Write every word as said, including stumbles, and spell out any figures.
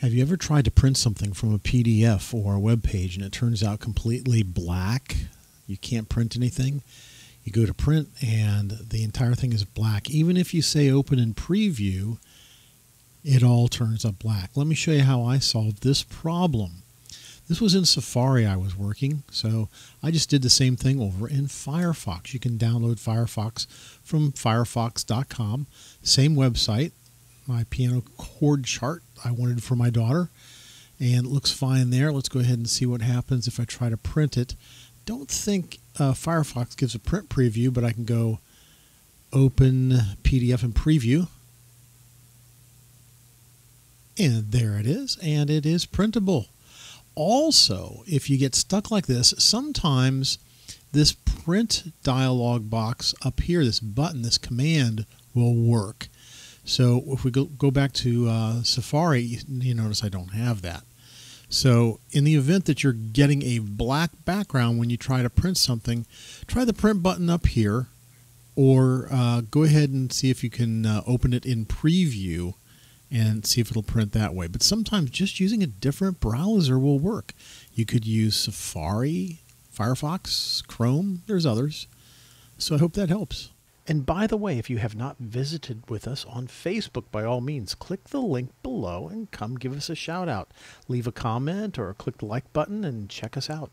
Have you ever tried to print something from a P D F or a web page and it turns out completely black? You can't print anything. You go to print and the entire thing is black. Even if you say open in preview, it all turns up black. Let me show you how I solved this problem. This was in Safari I was working, so I just did the same thing over in Firefox. You can download Firefox from Firefox dot com. Same website, my piano chord chart I wanted for my daughter, and it looks fine there. Let's go ahead and see what happens if I try to print it. Don't think uh, Firefox gives a print preview, but I can go open P D F and preview. And there it is, and it is printable. Also, if you get stuck like this, sometimes this print dialog box up here, this button, this command will work. So if we go, go back to uh, Safari, you, you notice I don't have that. So in the event that you're getting a black background when you try to print something, try the print button up here, or uh, go ahead and see if you can uh, open it in preview and see if it'll print that way. But sometimes just using a different browser will work. You could use Safari, Firefox, Chrome, there's others. So I hope that helps. And by the way, if you have not visited with us on Facebook, by all means, click the link below and come give us a shout out. Leave a comment or click the like button and check us out.